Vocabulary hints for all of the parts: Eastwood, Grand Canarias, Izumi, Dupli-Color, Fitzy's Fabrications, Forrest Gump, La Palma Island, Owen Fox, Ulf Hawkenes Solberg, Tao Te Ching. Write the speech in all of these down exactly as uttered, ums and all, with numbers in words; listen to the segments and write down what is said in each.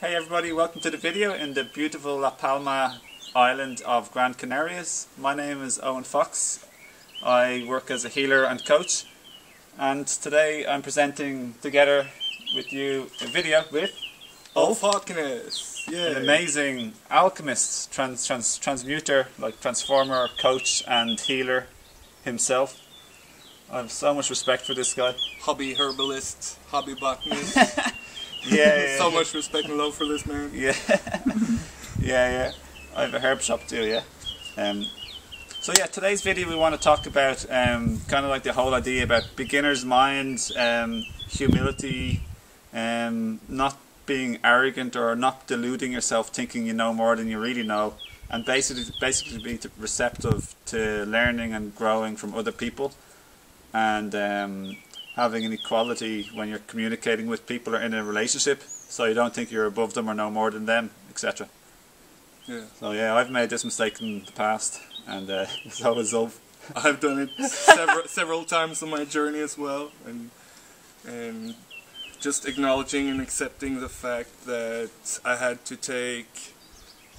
Hey everybody, welcome to the video in the beautiful La Palma Island of Grand Canarias. My name is Owen Fox. I work as a healer and coach, and today I'm presenting together with you a video with Ulf Hawkenes, an amazing alchemist, trans, trans, transmuter, like transformer, coach and healer himself. I have so much respect for this guy. Hobby herbalist, hobby botanist. yeah, yeah. So much respect and love for this man. Yeah. yeah, yeah. I have a herb shop too, yeah. Um, so yeah, today's video we want to talk about um, kind of like the whole idea about beginner's mind, um, humility, um, not being arrogant or not deluding yourself, thinking you know more than you really know, and basically, basically be receptive to learning and growing from other people. And um, having an equality when you're communicating with people or in a relationship, so you don't think you're above them or no more than them, et cetera. Yeah. So yeah, I've made this mistake in the past, and uh, so has Ulf. I've done it several several times on my journey as well, and and just acknowledging and accepting the fact that I had to take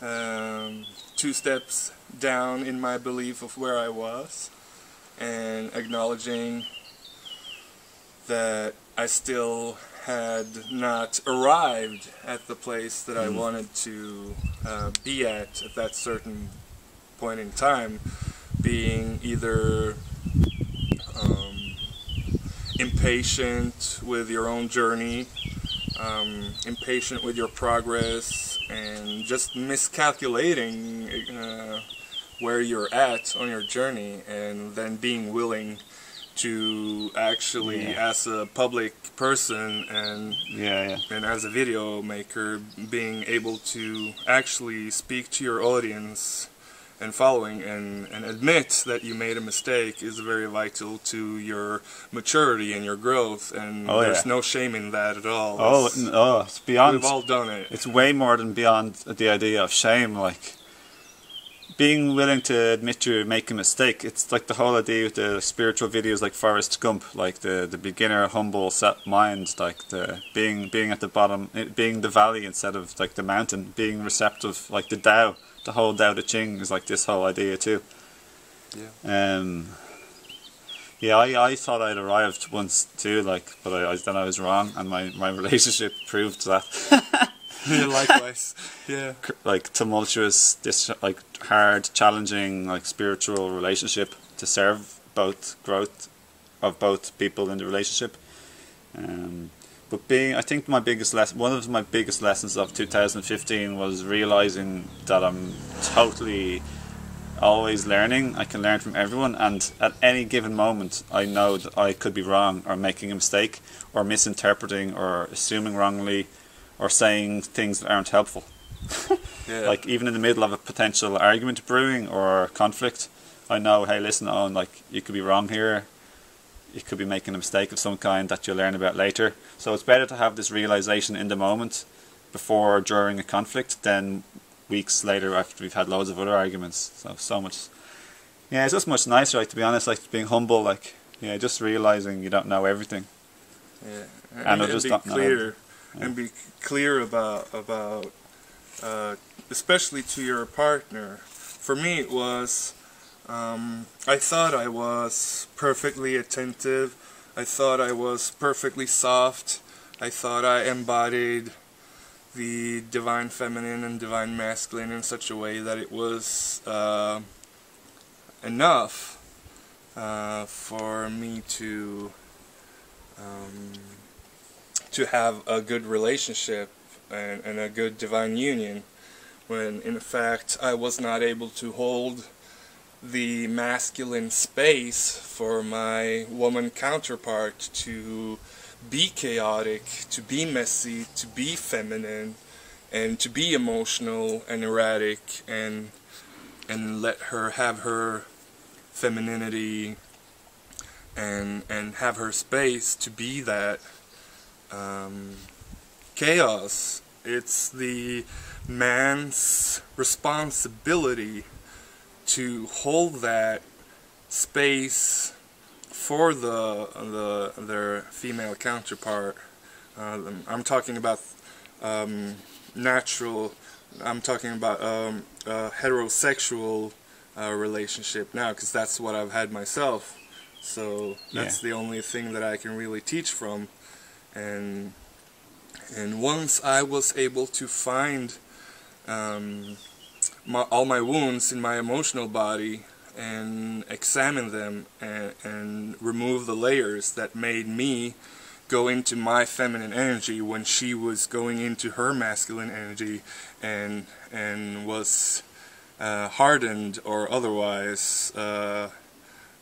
um, two steps down in my belief of where I was. And acknowledging that I still had not arrived at the place that I wanted to uh, be at at that certain point in time, being either um, impatient with your own journey, um, impatient with your progress, and just miscalculating uh, where you're at on your journey, and then being willing to actually, yeah. as a public person and yeah, yeah. and as a video maker, being able to actually speak to your audience and following and, and admit that you made a mistake is very vital to your maturity and your growth, and oh, there's yeah. no shame in that at all. Oh, it's, oh, it's beyond. We've all done it. It's way more than beyond the idea of shame, like. Being willing to admit you make a mistake, it's like the whole idea with the spiritual videos like Forrest Gump, like the, the beginner humble set mind, like the being being at the bottom, being the valley instead of like the mountain, being receptive, like the Tao, the whole Tao Te Ching is like this whole idea too. Yeah. Um. Yeah, I, I thought I'd arrived once too, like, but I, I then I was wrong, and my, my relationship proved that. Likewise, yeah. Like tumultuous, dis like hard, challenging, like spiritual relationship to serve both growth of both people in the relationship. Um, but being, I think my biggest lesson, one of my biggest lessons of two thousand fifteen was realizing that I'm totally always learning. I can learn from everyone, and at any given moment, I know that I could be wrong or making a mistake or misinterpreting or assuming wrongly. Or saying things that aren't helpful. yeah. Like even in the middle of a potential argument brewing or conflict, I know, hey listen Owen, like you could be wrong here, you could be making a mistake of some kind that you'll learn about later. So it's better to have this realization in the moment before or during a conflict than weeks later after we've had loads of other arguments. So so much yeah, it's just much nicer, like to be honest, like being humble, like yeah, just realizing you don't know everything. Yeah. I mean, and just not clear. And be clear about about, uh, especially to your partner. For me, it was um, I thought I was perfectly attentive. I thought I was perfectly soft. I thought I embodied the divine feminine and divine masculine in such a way that it was uh, enough uh, for me to. Um, to have a good relationship and, and a good divine union, when in fact I was not able to hold the masculine space for my woman counterpart to be chaotic, to be messy, to be feminine, and to be emotional and erratic, and and let her have her femininity and and have her space to be that. Um, chaos. It's the man's responsibility to hold that space for the the their female counterpart. Uh, I'm talking about um, natural, I'm talking about um, uh, heterosexual uh, relationship now, because that's what I've had myself. So that's yeah. the only thing that I can really teach from. And and once I was able to find um, my, all my wounds in my emotional body and examine them and, and remove the layers that made me go into my feminine energy when she was going into her masculine energy and and was uh, hardened or otherwise uh,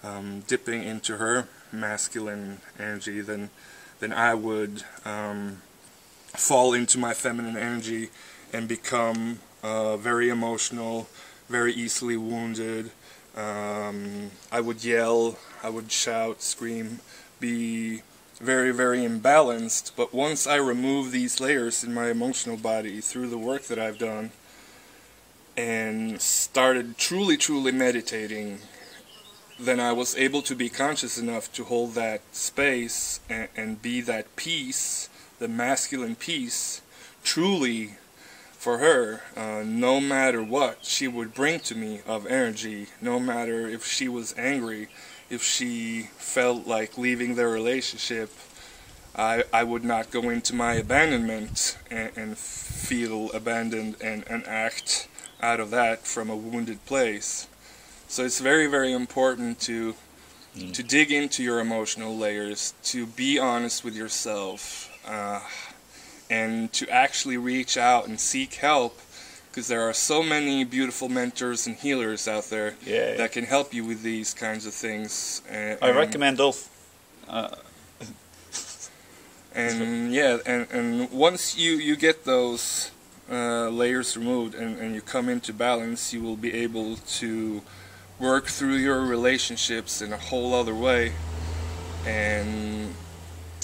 um, dipping into her masculine energy, then then I would um, fall into my feminine energy and become uh, very emotional, very easily wounded. Um, I would yell, I would shout, scream, be very, very imbalanced. But once I remove these layers in my emotional body through the work that I've done and started truly, truly meditating, then I was able to be conscious enough to hold that space and, and be that peace, the masculine peace, truly for her, uh, no matter what she would bring to me of energy, no matter if she was angry, if she felt like leaving their relationship, I, I would not go into my abandonment and, and feel abandoned and, and act out of that from a wounded place. So it's very, very important to, mm. to dig into your emotional layers, to be honest with yourself, uh, and to actually reach out and seek help, because there are so many beautiful mentors and healers out there yeah, yeah. that can help you with these kinds of things. And, I recommend Ulf. Uh. and yeah, and, and once you, you get those uh, layers removed and, and you come into balance, you will be able to work through your relationships in a whole other way. And,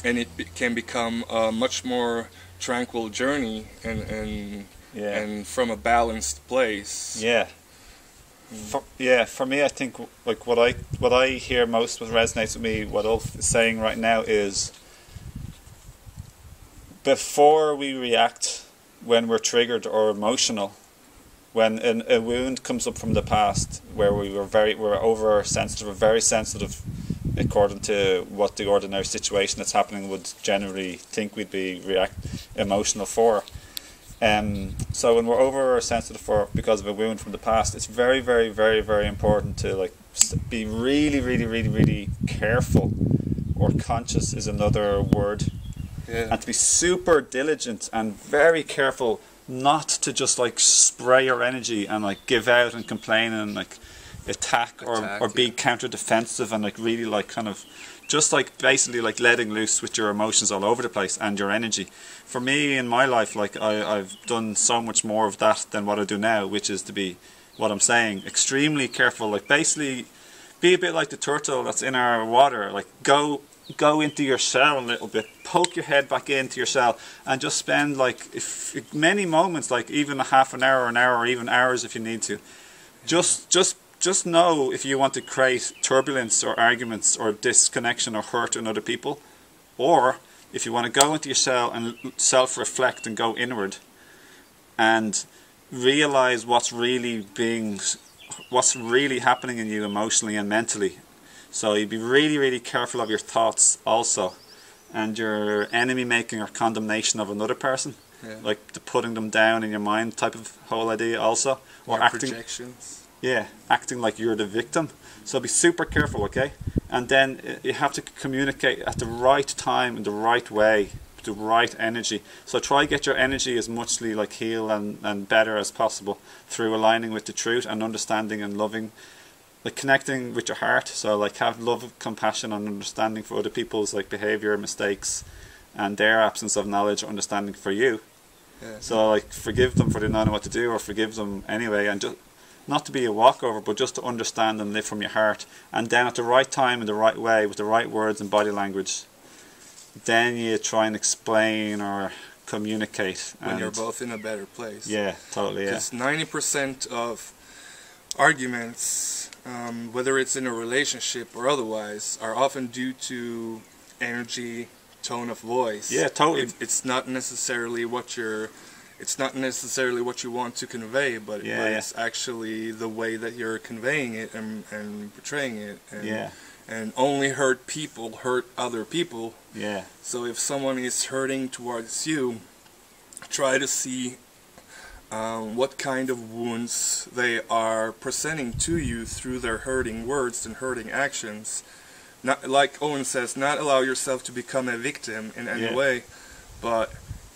and it be, can become a much more tranquil journey and... and Yeah. and from a balanced place. Yeah. Mm. For, yeah, for me, I think like what I what I hear most, what resonates with me, what Ulf is saying right now is before we react when we're triggered or emotional, when an, a wound comes up from the past where we were very we're over sensitive, we're very sensitive according to what the ordinary situation that's happening would generally think we'd be react emotional for. Um, so when we're over sensitive for because of a wound from the past, it's very, very, very, very important to like be really, really, really, really careful, or conscious is another word, yeah. and to be super diligent and very careful not to just like spray your energy and like give out and complain and like attack or attack, or yeah. be counter defensive and like really like kind of just like basically like letting loose with your emotions all over the place and your energy. For me in my life, like I, I've done so much more of that than what I do now, which is to be what I'm saying, extremely careful. Like basically be a bit like the turtle that's in our water. Like go go into your shell a little bit, poke your head back into your shell, and just spend like if, if many moments, like even a half an hour, an hour, or even hours if you need to. Just just Just know if you want to create turbulence or arguments or disconnection or hurt in other people, or if you want to go into your cell and self-reflect and go inward and realize what's really being, what's really happening in you emotionally and mentally. So you'd be really, really careful of your thoughts also, and your enemy-making or condemnation of another person. Yeah. Like the putting them down in your mind type of whole idea also. Or acting. Projections. Yeah, acting like you're the victim. So be super careful, okay? And then you have to communicate at the right time, in the right way, the right energy. So try to get your energy as muchly like heal and, and better as possible through aligning with the truth and understanding and loving, like connecting with your heart. So like have love, compassion and understanding for other people's like behavior, mistakes and their absence of knowledge or understanding for you. Yeah. So like forgive them for they don't know what to do, or forgive them anyway, and just not to be a walkover, but just to understand and live from your heart. And then at the right time, in the right way, with the right words and body language, then you try and explain or communicate. When you're both in a better place. Yeah, totally, yeah. Because ninety percent of arguments, um, whether it's in a relationship or otherwise, are often due to energy, tone of voice. Yeah, totally. It, it's not necessarily what you're it's not necessarily what you want to convey, but, yeah, but yeah. it's actually the way that you're conveying it and, and portraying it. And, yeah. and only hurt people hurt other people. Yeah. So if someone is hurting towards you, try to see um, what kind of wounds they are presenting to you through their hurting words and hurting actions. Not, like Owen says, not allow yourself to become a victim in any yeah. way, but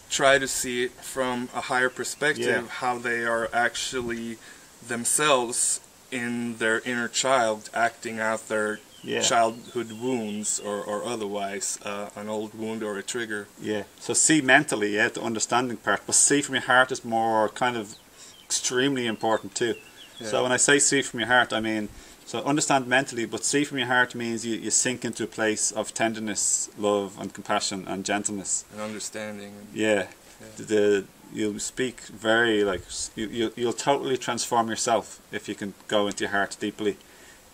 try to see it from a higher perspective, yeah. how they are actually themselves in their inner child, acting out their yeah. childhood wounds or, or otherwise, uh, an old wound or a trigger. Yeah, so see mentally, yeah, the understanding part, but see from your heart is more kind of extremely important too. Yeah. So when I say see from your heart, I mean, so understand mentally, but see from your heart means you, you sink into a place of tenderness, love and compassion and gentleness. And understanding. And yeah. yeah. The, the, you'll speak very, like, you, you, you'll totally transform yourself if you can go into your heart deeply.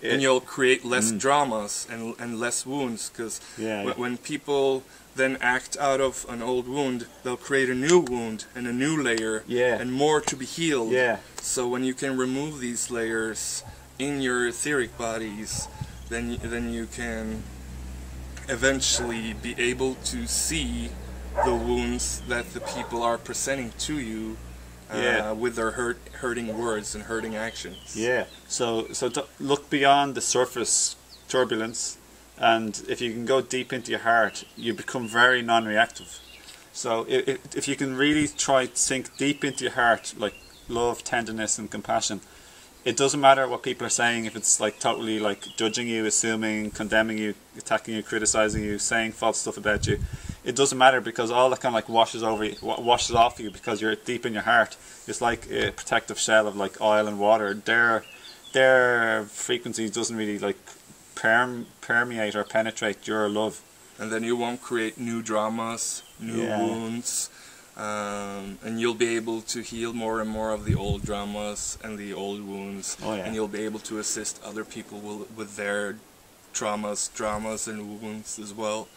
It, and you'll create less mm. dramas and, and less wounds, because yeah, yeah. when people then act out of an old wound, they'll create a new wound and a new layer yeah. and more to be healed. Yeah. So when you can remove these layers in your etheric bodies, then, then you can eventually be able to see the wounds that the people are presenting to you uh, yeah. with their hurt, hurting words and hurting actions. Yeah, so, so look beyond the surface turbulence, and if you can go deep into your heart, you become very non-reactive. So if, if you can really try to sink deep into your heart, like love, tenderness and compassion, it doesn't matter what people are saying, if it's like totally like judging you, assuming, condemning you, attacking you, criticizing you, saying false stuff about you. It doesn't matter, because all that kind of like washes over you, washes off you, because you're deep in your heart. It's like a protective shell of like oil and water. Their their frequency doesn't really like perm, permeate or penetrate your love. And then you won't create new dramas, new yeah. wounds. Um, and you'll be able to heal more and more of the old dramas and the old wounds, oh, yeah. and you'll be able to assist other people will, with their traumas, dramas and wounds as well.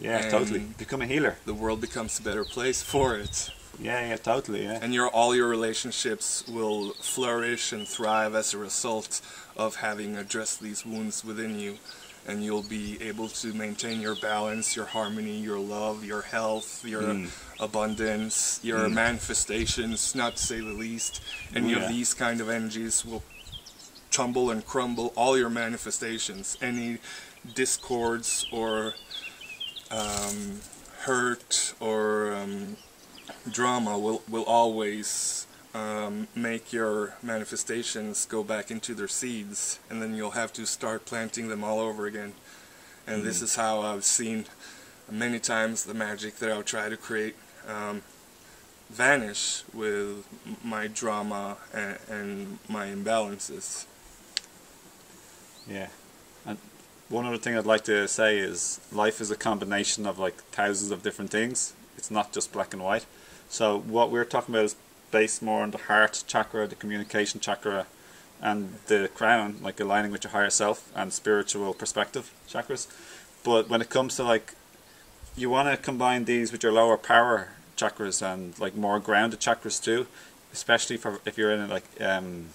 Yeah, and totally. Become a healer. The world becomes a better place for it. Yeah, yeah, totally, yeah. And your, all your relationships will flourish and thrive as a result of having addressed these wounds within you. And you'll be able to maintain your balance, your harmony, your love, your health, your mm. abundance, your mm. manifestations, not to say the least. Any yeah. of these kind of energies will tumble and crumble all your manifestations. Any discords or um, hurt or um, drama will, will always Um, make your manifestations go back into their seeds, and then you'll have to start planting them all over again. And mm. this is how I've seen many times the magic that I'll try to create um, vanish with my drama and, and my imbalances. Yeah. And one other thing I'd like to say is life is a combination of like thousands of different things. It's not just black and white. So what we're talking about is based more on the heart chakra, the communication chakra, and the crown, like aligning with your higher self and spiritual perspective chakras. But when it comes to like, you want to combine these with your lower power chakras and like more grounded chakras too, especially for if you're in a, like um,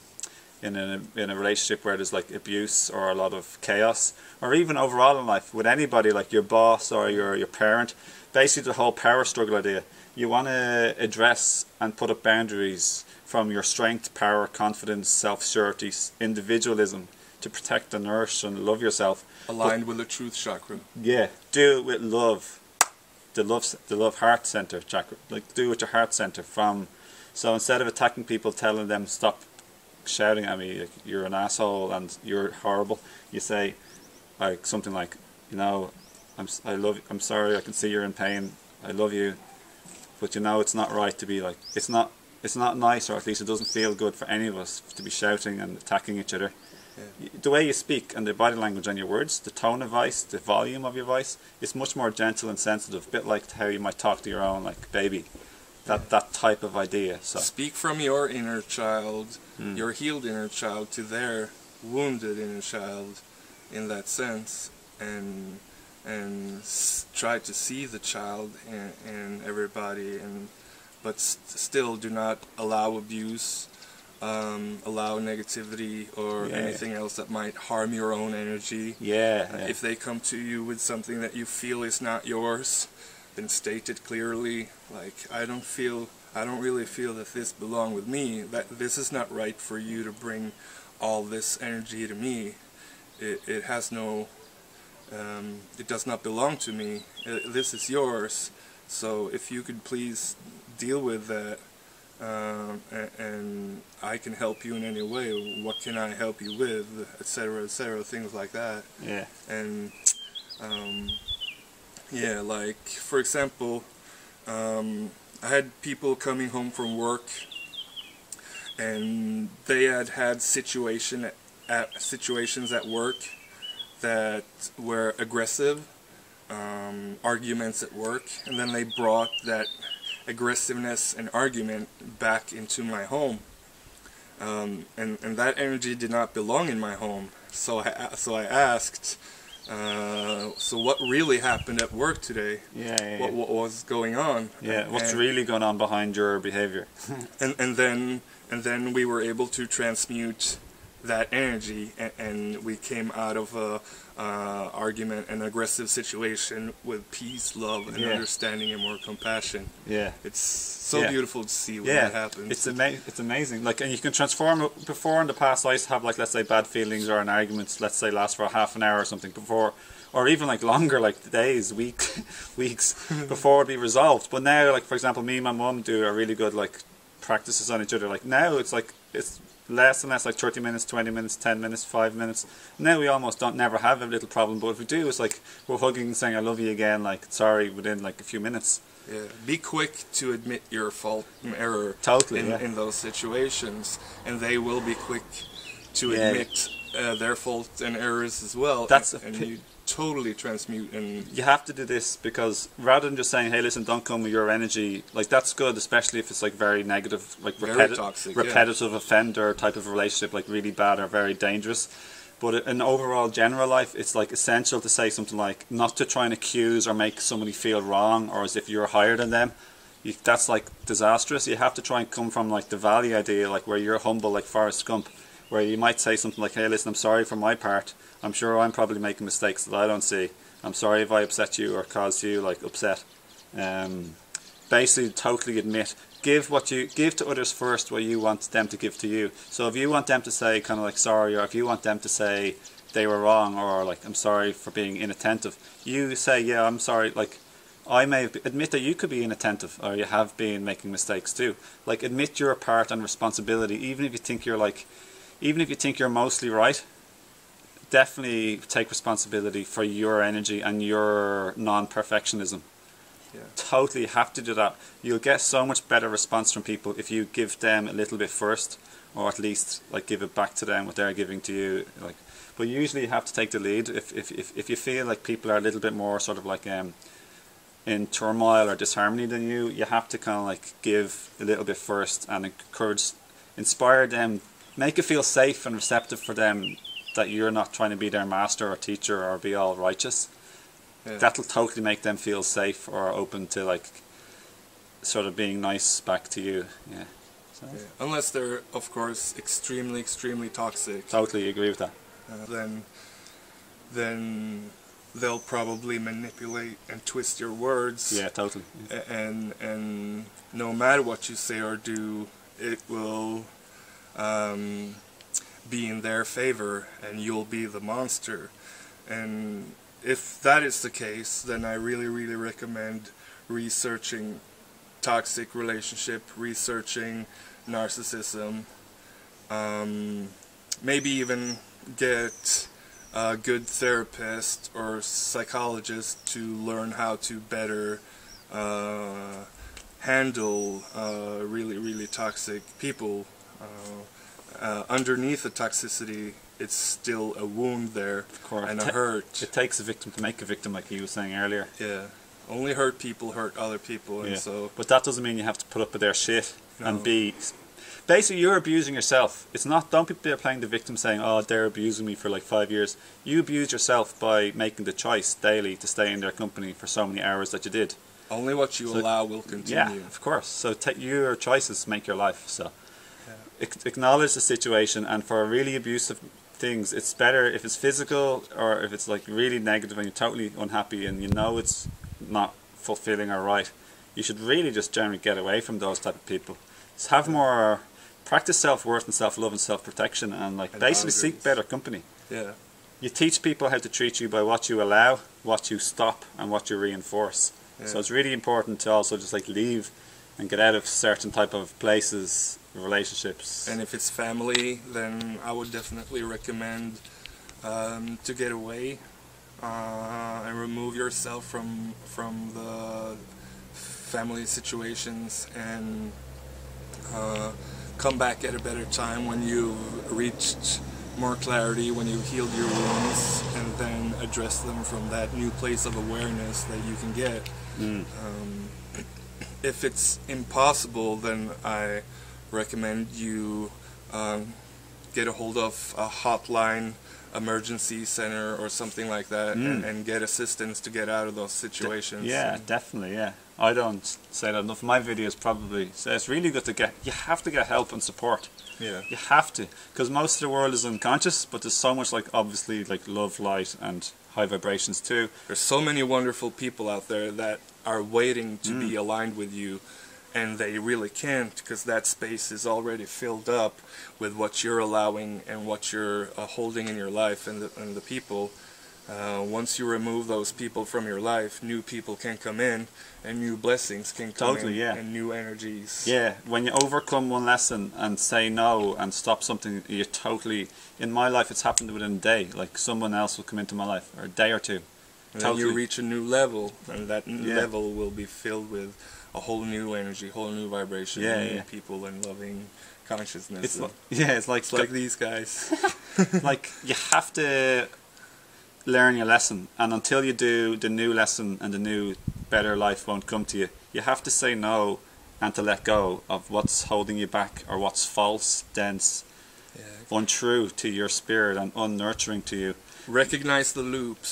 in a in a relationship where there's like abuse or a lot of chaos, or even overall in life with anybody, like your boss or your your parent. Basically, the whole power struggle idea. You want to address and put up boundaries from your strength, power, confidence, self-surety, individualism, to protect and nourish and love yourself. Aligned but, with the truth chakra. Yeah, do it with love, the love, the love heart center chakra. Like do it with your heart center. From so instead of attacking people, telling them stop shouting at me, like, you're an asshole and you're horrible. You say like something like, you know, I'm I love, I'm sorry, I can see you're in pain. I love you. But you know, it's not right to be like, it's not it's not nice, or at least it doesn't feel good for any of us to be shouting and attacking each other. Yeah. The way you speak and the body language and your words, the tone of voice, the volume of your voice, it's much more gentle and sensitive, a bit like how you might talk to your own like baby. That yeah. that type of idea. So speak from your inner child, mm. your healed inner child, to their wounded inner child in that sense, and and s try to see the child and, and everybody and but st still do not allow abuse, um, allow negativity or yeah. anything else that might harm your own energy. Yeah, uh, yeah. If they come to you with something that you feel is not yours, then state it clearly. Like, I don't feel, I don't really feel that this belongs with me. That this is not right for you to bring all this energy to me. It, it has no. Um, it does not belong to me. Uh, this is yours. So if you could please deal with that, um, and, and I can help you in any way. What can I help you with, et cetera, et cetera, things like that. Yeah. And um, yeah, like for example, um, I had people coming home from work, and they had had situation at, at situations at work that were aggressive, um, arguments at work, and then they brought that aggressiveness and argument back into my home, um, and and that energy did not belong in my home. So I so I asked, uh, so what really happened at work today? Yeah. yeah what, what was going on? Yeah. And, what's and, really going on behind your behavior? and and then and then we were able to transmute that energy, and, and we came out of a uh, argument, an aggressive situation, with peace, love, and yeah. understanding, and more compassion. Yeah, it's so yeah. beautiful to see when yeah. that happens. It's ama it's amazing. Like, and you can transform. Before in the past, I used to have, like, let's say bad feelings or an argument, let's say last for a half an hour or something before, or even like longer, like days, weeks, weeks before it'd be resolved. But now, like for example, me and my mum do a really good like practices on each other. Like now, it's like it's. less and less, like thirty minutes, twenty minutes, ten minutes, five minutes. Now we almost don't never have a little problem, but if we do, it's like we're hugging and saying I love you again, like sorry, within like a few minutes. Yeah, be quick to admit your fault and error totally, in, yeah. in those situations, and they will be quick to yeah. admit uh, their faults and errors as well. That's and, a and you totally transmute, and you have to do this, because rather than just saying, hey listen, don't come with your energy, like that's good, especially if it's like very negative, like very repeti toxic, repetitive yeah. offender type of relationship, like really bad or very dangerous. But in overall general life, it's like essential to say something like, not to try and accuse or make somebody feel wrong or as if you're higher than them. You, that's like disastrous. You have to try and come from like the valley idea, like where you're humble, like Forrest Gump, where you might say something like, hey listen, I'm sorry for my part, I'm sure I'm probably making mistakes that I don't see, I'm sorry if I upset you or caused you like upset. Um, basically totally admit, give what you give to others first, what you want them to give to you. So if you want them to say kind of like sorry, or if you want them to say they were wrong, or like I'm sorry for being inattentive, you say yeah I'm sorry, like I may admit that you could be inattentive, or you have been making mistakes too. Like admit your part and responsibility, even if you think you're like even if you think you're mostly right. Definitely take responsibility for your energy and your non-perfectionism. Yeah. Totally have to do that. You'll get so much better response from people if you give them a little bit first, or at least like give it back to them what they're giving to you. Like, but usually you have to take the lead if if if, if you feel like people are a little bit more sort of like um in turmoil or disharmony than you. You have to kind of like give a little bit first and encourage, inspire them, make it feel safe and receptive for them, that you're not trying to be their master or teacher or be all righteous. Yeah. That'll totally make them feel safe or open to like sort of being nice back to you. Yeah. So. Yeah. Unless they're of course extremely, extremely toxic. Totally agree with that. Uh, then, then they'll probably manipulate and twist your words. Yeah, totally. Yeah. And and no matter what you say or do, it will. Um, be in their favor, and you'll be the monster. And if that is the case, then I really really recommend researching toxic relationship, researching narcissism, um, maybe even get a good therapist or psychologist to learn how to better uh, handle uh, really really toxic people. uh, Uh, underneath the toxicity, it's still a wound there, of course, and a hurt. It takes a victim to make a victim, like you were saying earlier. Yeah, only hurt people hurt other people, and yeah. so. But that doesn't mean you have to put up with their shit no. and be. Basically, you're abusing yourself. It's not. Don't be there playing the victim, saying, "Oh, they're abusing me for like five years." You abused yourself by making the choice daily to stay in their company for so many hours that you did. Only what you so, allow will continue. Yeah, of course. So take your choices make your life. So yeah. Acknowledge the situation, and for really abusive things, it's better if it's physical or if it's like really negative and you're totally unhappy and you know it's not fulfilling or right. You should really just generally get away from those type of people. Just have more, practice self-worth and self-love and self-protection, and like and basically boundaries. Seek better company. Yeah. You teach people how to treat you by what you allow, what you stop, and what you reinforce. Yeah. So it's really important to also just like leave and get out of certain type of places, relationships. And if it's family, then I would definitely recommend um, to get away uh, and remove yourself from from the family situations, and uh, come back at a better time when you've reached more clarity, when you've healed your wounds, and then address them from that new place of awareness that you can get. Mm. Um, if it's impossible, then I recommend you um, get a hold of a hotline, emergency center, or something like that, mm. and, and get assistance to get out of those situations. De yeah, definitely, yeah. I don't say that enough. My videos probably say it's really good to get, you have to get help and support. Yeah. You have to, because most of the world is unconscious, but there's so much, like, obviously, like, love, light, and high vibrations too. There's so many wonderful people out there that are waiting to mm. be aligned with you, and they really can't, because that space is already filled up with what you're allowing and what you're uh, holding in your life, and the, and the people. Uh, once you remove those people from your life, new people can come in, and new blessings can come totally, in, yeah. and new energies. Yeah, when you overcome one lesson and say no and stop something, you're totally... In my life, it's happened within a day. Like, someone else will come into my life, or a day or two. And totally. Then you reach a new level, and that yeah. level will be filled with a whole new energy, whole new vibration, yeah, new yeah. people, and loving consciousness. It's like, yeah, it's like... It's like these guys. Like, you have to... learn your lesson, and until you do, the new lesson and the new better life won't come to you. You have to say no and to let go of what's holding you back, or what's false, dense, yeah, okay. untrue to your spirit and unnurturing to you. Recognize the loops.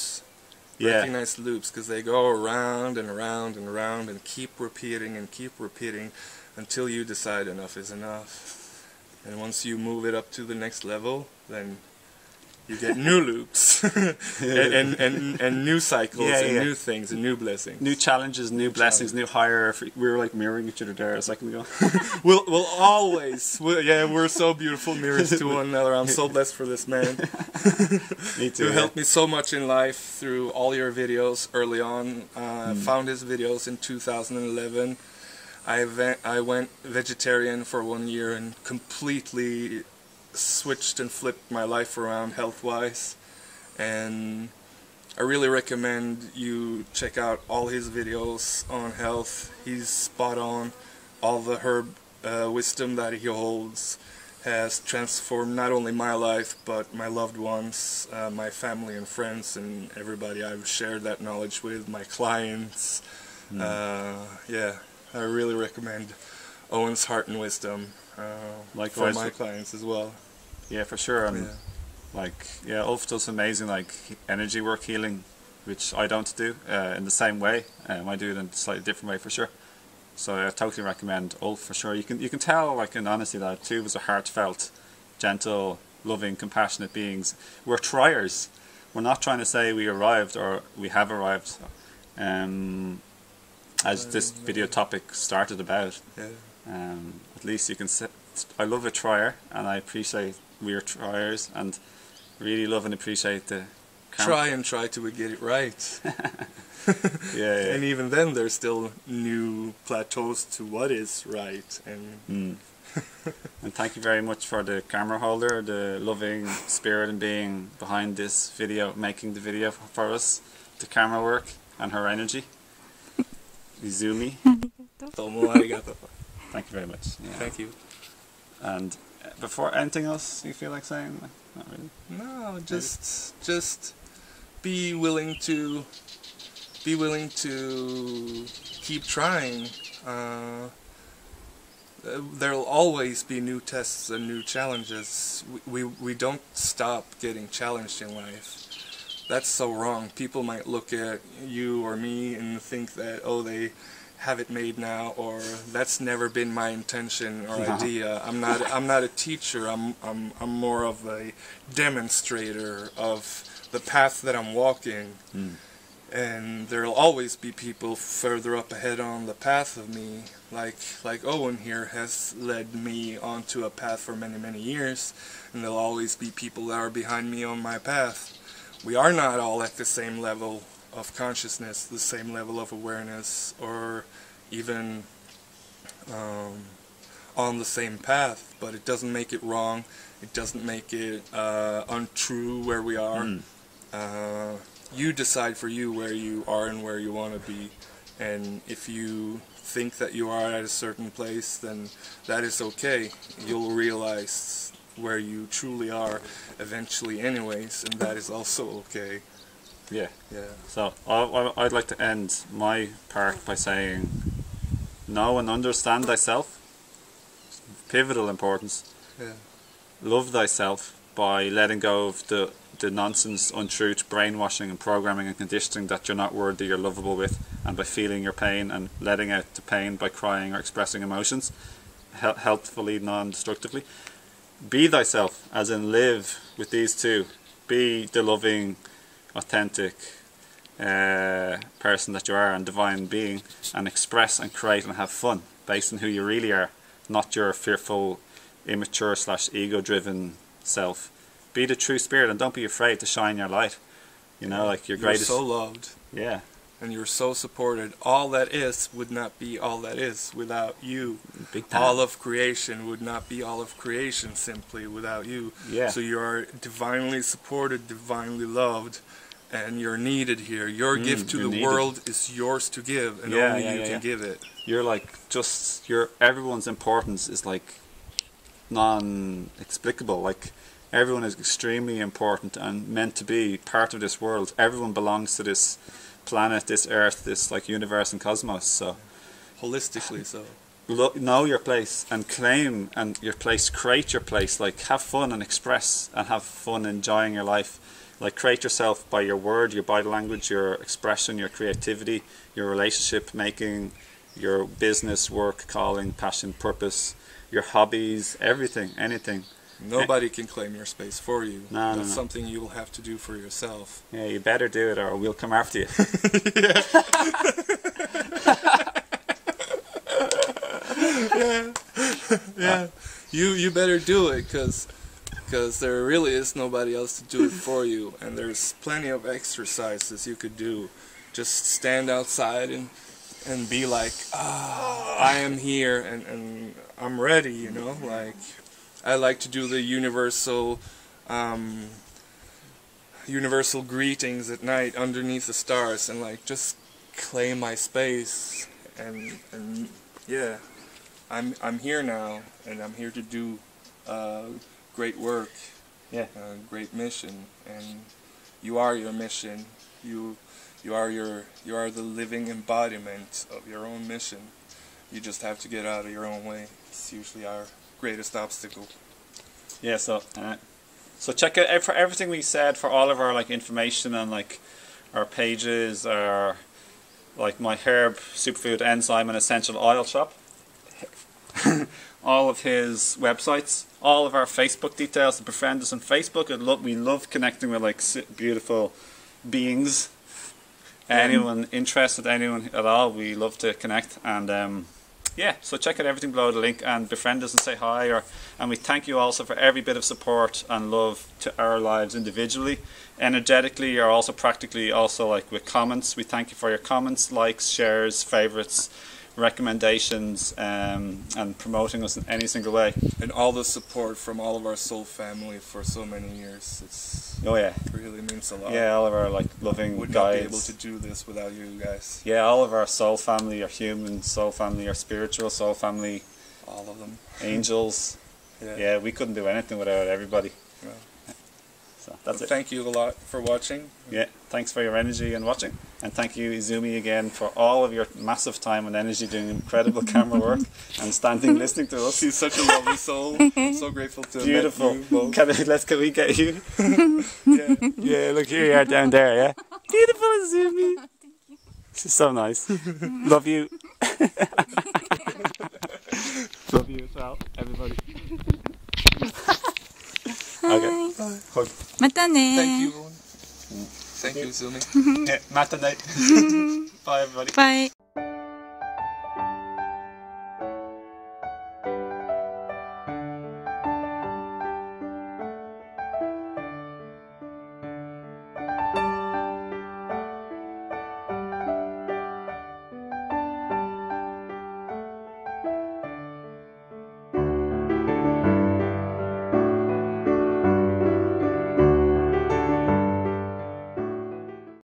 Yeah. Recognize the loops, because they go around and around and around and keep repeating and keep repeating until you decide enough is enough. And once you move it up to the next level, then you get new loops, and, and, and, and new cycles, yeah, and yeah. new things, and new blessings. New challenges, new, new blessings, challenges. New higher... We were like mirroring each other there a second ago. we'll, we'll always... We'll, yeah, we're so beautiful mirrors to one another. I'm so blessed for this man. Me too. Who yeah. helped me so much in life through all your videos early on. Uh, mm. Found his videos in two thousand eleven. I went, I went vegetarian for one year and completely... switched and flipped my life around health-wise, and I really recommend you check out all his videos on health. He's spot on. All the herb uh, wisdom that he holds has transformed not only my life, but my loved ones, uh, my family and friends, and everybody I've shared that knowledge with, my clients. Mm. Uh, yeah, I really recommend Owen's Heart and Wisdom. Uh, like for my clients as well. Yeah, for sure. And yeah. like, yeah, Ulf does amazing like energy work healing, which I don't do uh, in the same way. Um, I do it in a slightly different way for sure. So I totally recommend Ulf for sure. You can you can tell like in honesty that two of us are heartfelt, gentle, loving, compassionate beings. We're triers. We're not trying to say we arrived or we have arrived. Um, as this video topic started about. Yeah. Um, at least you can sit. I love a trier, and I appreciate we are triers, and really love and appreciate the camp. Try and try to get it right. yeah, yeah. And even then there's still new plateaus to what is right. And mm. and thank you very much for the camera holder, the loving spirit and being behind this video, making the video for us, the camera work and her energy. Izumi. Tomo arigato. Thank you very much. Yeah. Thank you. And before anything else, you feel like saying? Not really. No, just Maybe. just be willing to be willing to keep trying. Uh, there'll always be new tests and new challenges. We we, we don't stop getting challenged in life. that's so wrong. People might look at you or me and think that, oh, they have it made now, or that's never been my intention or no. idea. I'm not I'm not a teacher. I'm I'm I'm more of a demonstrator of the path that I'm walking. Mm. And there'll always be people further up ahead on the path of me, like like Owen here has led me onto a path for many, many years, and there'll always be people that are behind me on my path. We are not all at the same level of consciousness, the same level of awareness, or even um, on the same path, but it doesn't make it wrong, it doesn't make it uh, untrue where we are. Mm. Uh, you decide for you where you are and where you want to be, and if you think that you are at a certain place, then that is okay. You'll realize where you truly are eventually anyways, and that is also okay. Yeah. Yeah. So I, I'd like to end my part by saying, know and understand thyself, pivotal importance. Yeah. Love thyself by letting go of the the nonsense, untruth, brainwashing and programming and conditioning that you're not worthy, you're lovable with, and by feeling your pain and letting out the pain by crying or expressing emotions, hel helpfully, non-destructively. Be thyself, as in live with these two. Be the loving, authentic uh, person that you are, and divine being, and express and create and have fun, based on who you really are, not your fearful, immature slash ego-driven self. Be the true spirit, and don't be afraid to shine your light. You know, like your greatest. You're so loved. Yeah. And you're so supported. All that is would not be all that is without you. Big time. All of creation would not be all of creation simply without you. Yeah. So you are divinely supported, divinely loved, and you're needed here. Your mm, gift to the needed. world is yours to give, and yeah, only yeah, you yeah, can yeah. give it. You're like just your everyone's importance is like non-explicable. Like everyone is extremely important and meant to be part of this world. Everyone belongs to this planet, this earth, this like universe and cosmos. So holistically, so look, know your place and claim and your place, create your place, like have fun and express and have fun enjoying your life. Like create yourself by your word, your body language, your expression, your creativity, your relationship making, your business, work, calling, passion, purpose, your hobbies, everything, anything. Nobody can claim your space for you. No, That's no, no. something you will have to do for yourself. Yeah, you better do it or we'll come after you. yeah. yeah. Yeah. You you better do it, because because there really is nobody else to do it for you. And there's plenty of exercises you could do. Just stand outside and and be like, ah, oh, I am here and, and I'm ready, you know, like... I like to do the universal, um, universal greetings at night underneath the stars, and like just claim my space, and and yeah, I'm I'm here now, and I'm here to do uh, great work, yeah, uh, great mission, and you are your mission. You you are your you are the living embodiment of your own mission. You just have to get out of your own way. It's usually our greatest obstacle. Yeah, so uh, so check out for everything we said, for all of our like information and like our pages, our like my herb, superfood, enzyme, and essential oil shop. All of his websites, all of our Facebook details. To befriend us on Facebook. I'd love, we love connecting with like beautiful beings. Mm. Anyone interested, anyone at all, we love to connect and. Um, Yeah, so check out everything below the link and befriend us and say hi. Or, and we thank you also for every bit of support and love to our lives individually, energetically, or also practically, also like with comments. We thank you for your comments, likes, shares, favorites, recommendations, um, and promoting us in any single way. And all the support from all of our soul family for so many years. It's oh yeah, really means a lot. Yeah, all of our like loving guides. Would not be able to do this without you guys. Yeah, all of our soul family, our human soul family, our spiritual soul family. All of them. Angels. Yeah. Yeah, we couldn't do anything without everybody. Yeah. So that's well, it. Thank you a lot for watching. Yeah, thanks for your energy and watching. And thank you, Izumi, again for all of your massive time and energy doing incredible camera work and standing listening to us. She's such a lovely soul. I'm so grateful to Beautiful. Have met you both. Can I, let's, can we get you? Yeah. Yeah, look, here you are down there, yeah? Beautiful, Izumi. Thank you. She's so nice. Love you. Love you as well, everybody. Okay. Bye. Hug. Mata ne. Thank you, Owen. Thank you, Izumi. Yeah, mata ne. Bye, everybody. Bye.